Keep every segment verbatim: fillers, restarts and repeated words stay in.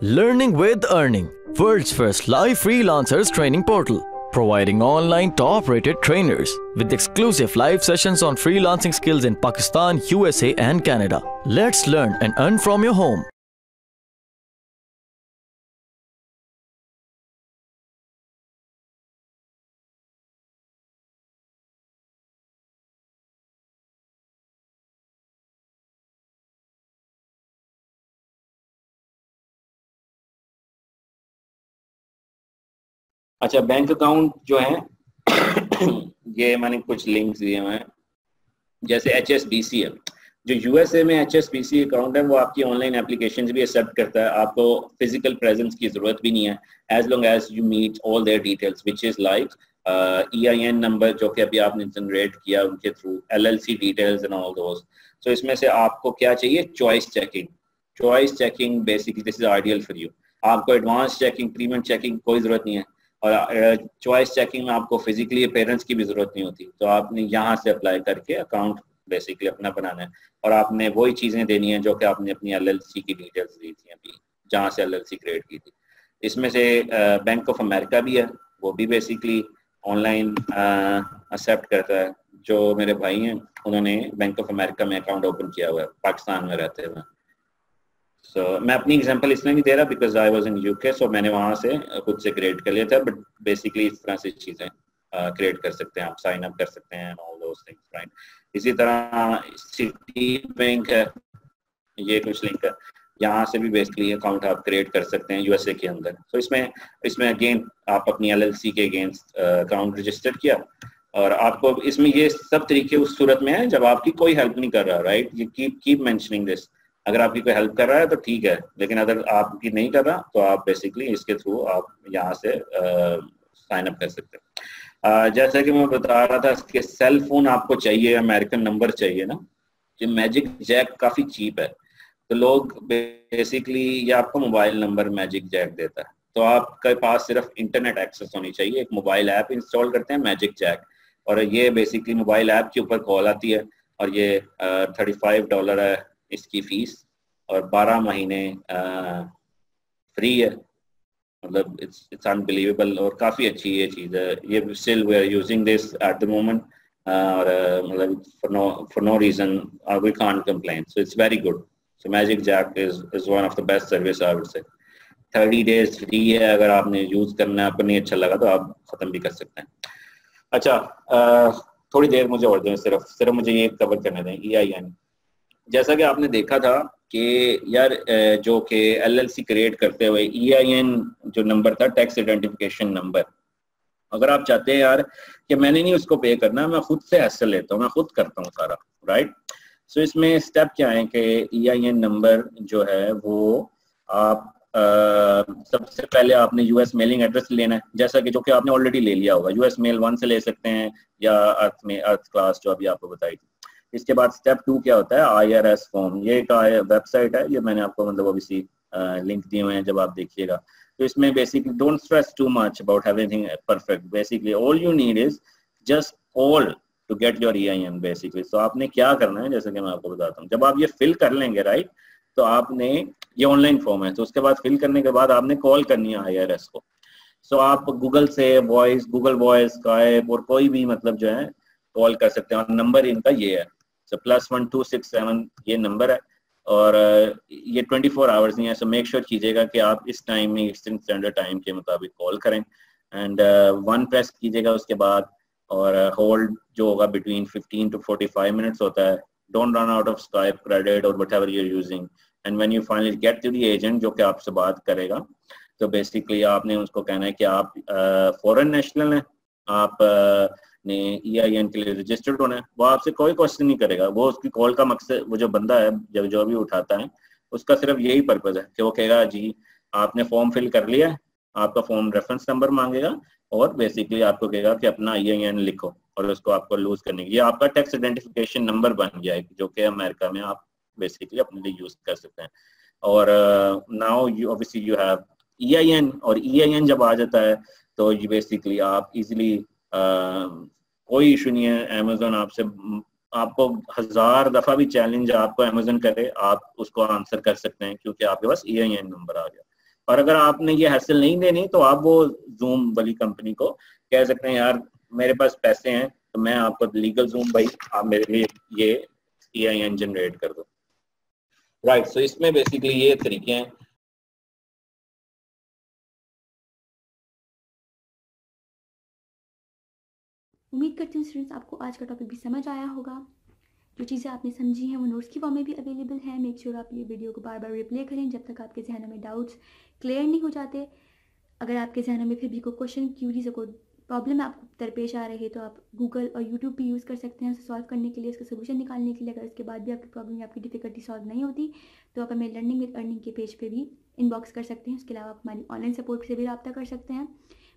Learning with Earning, world's first live freelancers training portal, providing online top-rated trainers with exclusive live sessions on freelancing skills in Pakistan, U S A and Canada. Let's learn and earn from your home. अच्छा, bank account जो है ये मैंने कुछ links दिए हैं, जैसे H S B सी है, जो यू एस ए में H S B C account है वो आपकी ऑनलाइन एप्लीकेशंस भी एक्सेप्ट करता है, आपको फिजिकल प्रेजेंस की जरूरत भी नहीं है, as long as you meet all their details which is like E I N number जो कि अभी आपने जनरेट किया उनके through, L L C details and all those. So इसमें से आपको क्या चाहिए? Choice checking. Choice checking basically this is ideal for you. आपको एडवांस चेकिंग, प्रीमियम चेकिंग कोई जरूरत नहीं है, और चॉइस चेकिंग में आपको फिजिकली पेरेंट्स की भी जरूरत नहीं होती। तो आपने यहाँ से अप्लाई करके अकाउंट बेसिकली अपना बनाना है, और आपने वही चीजें देनी है जो कि आपने अपनी एल एल सी की डिटेल्स दी थी अभी, जहाँ से एल एल सी क्रिएट की थी। इसमें से बैंक ऑफ अमेरिका भी है, वो भी बेसिकली ऑनलाइन एक्सेप्ट करता है। जो मेरे भाई हैं उन्होंने बैंक ऑफ अमेरिका में अकाउंट ओपन किया हुआ है पाकिस्तान में रहते हुए। सो so, मैं अपनी एग्जांपल इसलिए नहीं दे रहा because I was in UK, so मैंने वहाँ से खुद से क्रिएट कर लिया था, बट बेसिकली इस तरह से चीज़ें क्रिएट कर सकते हैं आप, साइन अप कर सकते हैं ऑल दोस थिंग्स, राइट। इसी तरह सिटी बैंक है, ये कुछ लिंक है, यहाँ से भी बेसिकली अकाउंट आप क्रिएट कर सकते हैं यू एस ए के अंदर। सो so, इसमें इसमें अगेन आप अपनी एल एल सी के अगेंस्ट अकाउंट रजिस्टर किया, और आपको इसमें ये सब तरीके उस सूरत में है जब आपकी कोई हेल्प नहीं कर रहा, right. You keep keep mentioning this, अगर आपकी कोई हेल्प कर रहा है तो ठीक है, लेकिन अगर आपकी नहीं कर रहा तो आप बेसिकली इसके थ्रू आप यहाँ से साइन अप कर सकते हैं। जैसा कि मैं बता रहा था, इसके सेल फोन आपको चाहिए, अमेरिकन नंबर चाहिए ना, जो मैजिक जैक काफ़ी चीप है, तो लोग बेसिकली ये आपको मोबाइल नंबर मैजिक जैक देता है। तो आपके पास सिर्फ इंटरनेट एक्सेस होनी चाहिए, एक मोबाइल ऐप इंस्टॉल करते हैं मैजिक जैक, और ये बेसिकली मोबाइल ऐप के ऊपर कॉल आती है, और ये थर्टी फाइव डॉलर है इसकी फीस, और बारह महीने फ्री है, मतलब इट्स इट्स अनबिलीवेबल, और काफ़ी अच्छी ये चीज़ है। ये still we are using this at the moment, और मतलब for no reason we can't complain, so it's very good. So magic jack is is one of the best service I would say. Thirty days free है, अगर आपने use करना है, आपको नहीं अच्छा लगा तो आप ख़त्म भी कर सकते हैं। अच्छा, uh, थोड़ी देर मुझे और दें, सिर्फ सिर्फ मुझे ये कवर करने दें। ई आई एन, जैसा कि आपने देखा था कि यार जो कि एल एल सी क्रिएट करते हुए ई आई एन जो नंबर था, टैक्स आइडेंटिफिकेशन नंबर, अगर आप चाहते हैं यार कि मैंने नहीं उसको पे करना, मैं खुद से हैसल लेता हूँ, मैं खुद करता हूँ सारा, राइट। सो इसमें स्टेप क्या है कि ई आई एन नंबर जो है वो आप आ, सबसे पहले आपने यूएस मेलिंग एड्रेस लेना है, जैसा कि जो कि आपने ऑलरेडी ले लिया होगा, यूएस मेल वन से ले सकते हैं, या अर्थ में अर्थ क्लास जो अभी आपको बताई थी। इसके बाद स्टेप टू क्या होता है? आई आर एस फॉर्म, ये का वेबसाइट है, ये मैंने आपको मतलब अभी सी लिंक दिए हुए हैं, जब आप देखिएगा तो इसमें basically don't stress too much about everything perfect, basically all you need is just all to get your E I N basically. So आपने क्या करना है, जैसे कि मैं आपको बताता हूँ, जब आप ये फिल कर लेंगे, राइट, तो आपने ये ऑनलाइन फॉर्म है, तो उसके बाद फिल करने के बाद आपने कॉल करनी है आई आर एस को। सो so, आप गूगल से वॉइस, गूगल वॉइस, स्काइप और कोई भी मतलब जो है कॉल कर सकते हैं, और नंबर इनका ये है, so plus one two six seven ये नंबर है, और ये ट्वेंटी फोर आवर्स नहीं है। सो मेक श्योर कीजिएगा कि आप इस टाइम में ईस्टर्न स्टैंडर्ड टाइम के मुताबिक कॉल करें, एंड वन प्रेस कीजिएगा उसके बाद, और होल्ड uh, जो होगा between fifteen to forty five minutes होता है। Don't run out of Skype, credit और whatever you're using, and when you finally get to the agent जो कि आपसे बात करेगा, तो बेसिकली आपने उसको कहना है कि आप फॉरेन uh, नेशनल हैं, आप uh, ने ई आई एन के लिए रजिस्टर्ड होना है। वो आपसे कोई क्वेश्चन नहीं करेगा, वो उसकी कॉल का मकसद, वो जो बंदा है जब जो भी उठाता है उसका सिर्फ यही पर्पस है कि वो कहेगा जी आपने फॉर्म फिल कर लिया है, आपका फॉर्म रेफरेंस नंबर मांगेगा, और बेसिकली आपको कहेगा कि अपना ई आई एन लिखो, और उसको आपको लूज करने के लिए आपका टैक्स आइडेंटिफिकेशन नंबर बन गया है, जो कि अमेरिका में आप बेसिकली अपने लिए यूज कर सकते हैं। और now you obviously you have E I N, और ई आई एन जब आ जाता है तो यू बेसिकली आप इजिली Uh, कोई इशू नहीं है, अमेजोन आपसे, आपको हजार दफ़ा भी चैलेंज आपको अमेजोन करे, आप उसको आंसर कर सकते हैं क्योंकि आपके पास ई आई एन नंबर आ गया। और अगर आपने ये हैसल नहीं देनी तो आप वो जूम वाली कंपनी को कह सकते हैं यार मेरे पास पैसे हैं तो मैं आपको लीगल जूम भाई आप मेरे लिए ये ई आई एन जनरेट कर दो। राइट, सो इसमें बेसिकली ये तरीके हैं। उम्मीद करती हूँ स्टूडेंट्स आपको आज का टॉपिक भी समझ आया होगा। जो चीज़ें आपने समझी हैं वो नोट्स की फॉर्म में भी अवेलेबल है। मेक श्योर आप ये वीडियो को बार बार रिप्ले करें जब तक आपके जहनों में डाउट्स क्लियर नहीं हो जाते। अगर आपके जहनों में फिर भी कोई क्वेश्चन क्यूरीज कोई प्रॉब्लम आपको दरपेश आ रही है तो आप गूगल और यूट्यूब भी यूज़ कर सकते हैं उसे सॉल्व करने के लिए, उसका सोल्यूशन निकालने के लिए। अगर उसके बाद भी आपकी प्रॉब्लम या आपकी डिफिकल्टी सॉल्व नहीं होती तो आप हमें लर्निंग विद अर्निंग के पेज पे भी इनबॉक्स कर सकते हैं। उसके अलावा आप हमारी ऑनलाइन सपोर्ट से भी रब्ता कर सकते हैं।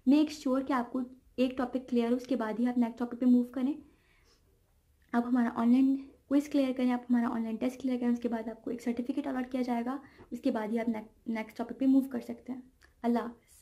मेक श्योर कि आपको एक टॉपिक क्लियर हो उसके बाद ही आप नेक्स्ट टॉपिक पे मूव करें। आप हमारा ऑनलाइन क्विज क्लियर करें, आप हमारा ऑनलाइन टेस्ट क्लियर करें, उसके बाद आपको एक सर्टिफिकेट अलॉट किया जाएगा, उसके बाद ही आप नेक्स्ट टॉपिक पे मूव कर सकते हैं। अल्लाह हाफ़िज़।